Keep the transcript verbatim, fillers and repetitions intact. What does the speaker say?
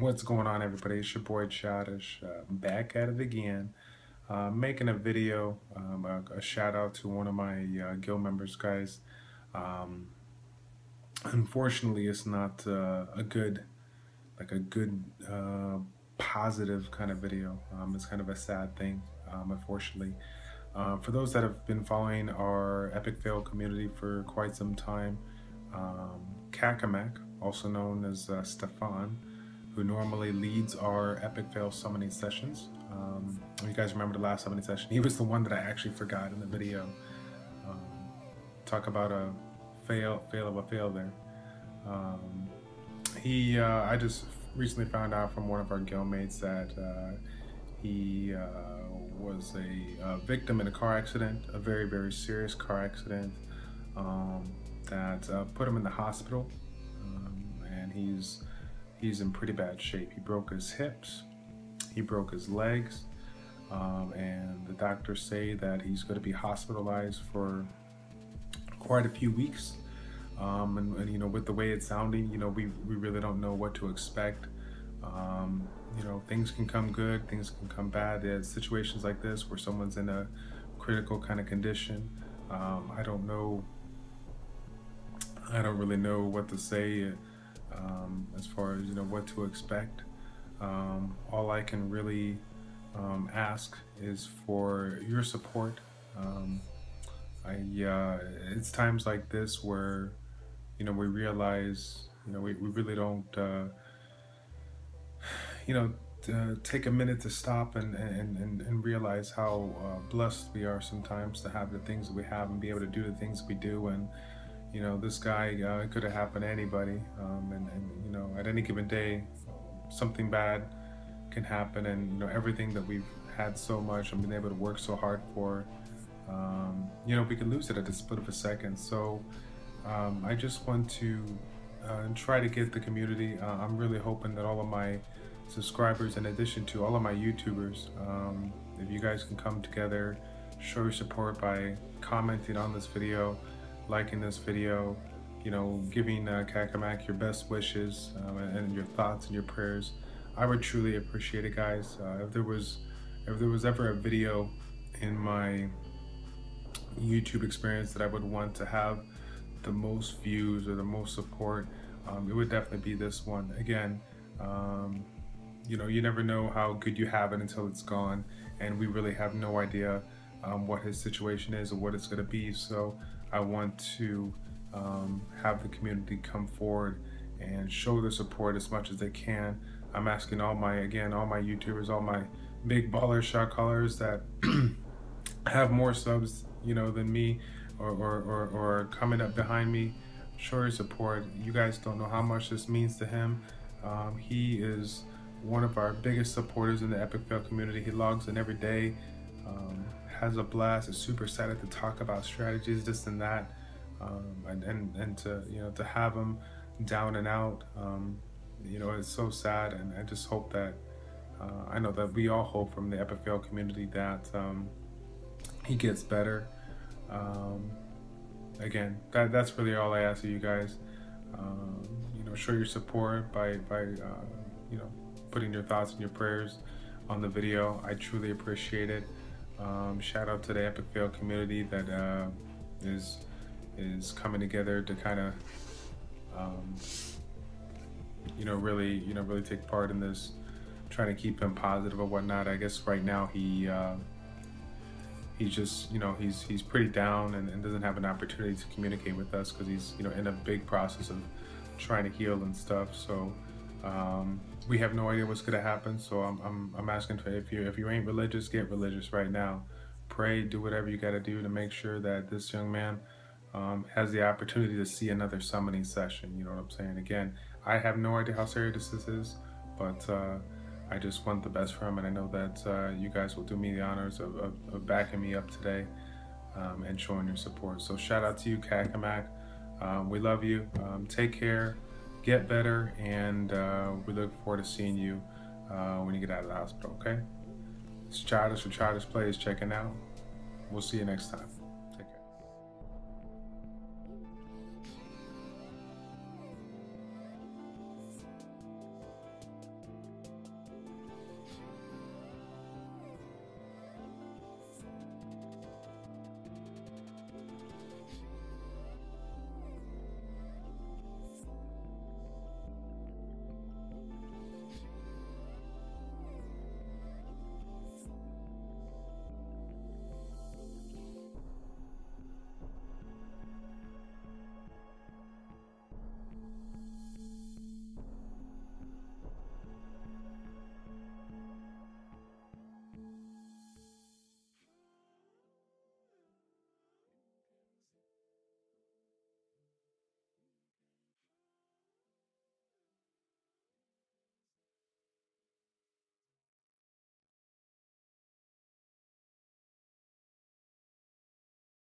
What's going on, everybody? It's your boy Childish, uh, back at it again, uh, making a video, um, a, a shout out to one of my uh, guild members, guys. Um, unfortunately, it's not uh, a good, like a good uh, positive kind of video. Um, it's kind of a sad thing, um, unfortunately. Uh, for those that have been following our Epic Fail community for quite some time, um, Kacamak, also known as uh, Stefan, who normally leads our Epic Fail summoning sessions. Um, you guys remember the last summoning session? He was the one that I actually forgot in the video. Um, talk about a fail, fail of a fail there. Um, he, uh, I just recently found out from one of our guildmates that uh, he uh, was a, a victim in a car accident, a very, very serious car accident um, that uh, put him in the hospital, um, and he's He's in pretty bad shape. He broke his hips, he broke his legs, um, and the doctors say that he's going to be hospitalized for quite a few weeks. Um, and, and you know, with the way it's sounding, you know, we we really don't know what to expect. Um, you know, things can come good, things can come bad. There's situations like this where someone's in a critical kind of condition. Um, I don't know. I don't really know what to say. Um, as far as, you know, what to expect. Um, all I can really um, ask is for your support. Um, I, uh, it's times like this where, you know, we realize, you know, we, we really don't, uh, you know, uh, take a minute to stop and, and, and, and realize how uh, blessed we are sometimes to have the things that we have and be able to do the things we do. And you know, this guy, uh, it could have happened to anybody, um, and, and, you know, at any given day, something bad can happen, and, you know, everything that we've had so much and been able to work so hard for, um, you know, we can lose it at the split of a second. So um, I just want to uh, try to get the community. Uh, I'm really hoping that all of my subscribers, in addition to all of my YouTubers, um, if you guys can come together, show your support by commenting on this video, liking this video, you know, giving uh, Kacamak your best wishes um, and, and your thoughts and your prayers. I would truly appreciate it, guys. Uh, if there was, if there was ever a video in my YouTube experience that I would want to have the most views or the most support, um, it would definitely be this one. Again, um, you know, you never know how good you have it until it's gone, and we really have no idea um, what his situation is or what it's going to be. So I want to um, have the community come forward and show their support as much as they can. I'm asking all my, again, all my YouTubers, all my big baller shot callers that have more subs, you know, than me, or, or, or, or coming up behind me, show your support. You guys don't know how much this means to him. Um, he is one of our biggest supporters in the Epic Fail community. He logs in every day. Um, has a blast, is super excited to talk about strategies, this and that, um, and, and, and to, you know, to have him down and out, um, you know, it's so sad. And I just hope that, uh, I know that we all hope from the Epic Fail community that um, he gets better. Um, again, that, that's really all I ask of you guys. Um, you know, show your support by, by uh, you know, putting your thoughts and your prayers on the video. I truly appreciate it. Um, shout out to the Epic Fail community that uh, is is coming together to kind of um, you know really you know really take part in this, trying to keep him positive and whatnot. I guess right now he uh, he's just you know he's he's pretty down and, and doesn't have an opportunity to communicate with us because he's you know in a big process of trying to heal and stuff. So um, we have no idea what's going to happen. So I'm, I'm, I'm asking for, if you, if you ain't religious, get religious right now. Pray, do whatever you got to do to make sure that this young man um, has the opportunity to see another summoning session. You know what I'm saying? Again, I have no idea how serious this is, but uh, I just want the best for him. And I know that uh, you guys will do me the honors of, of, of backing me up today um, and showing your support. So shout out to you, Kacamak. Um, we love you. Um, take care. Get better, and uh, we look forward to seeing you uh, when you get out of the hospital, okay? It's Childish for ChildishPlays checking out. We'll see you next time.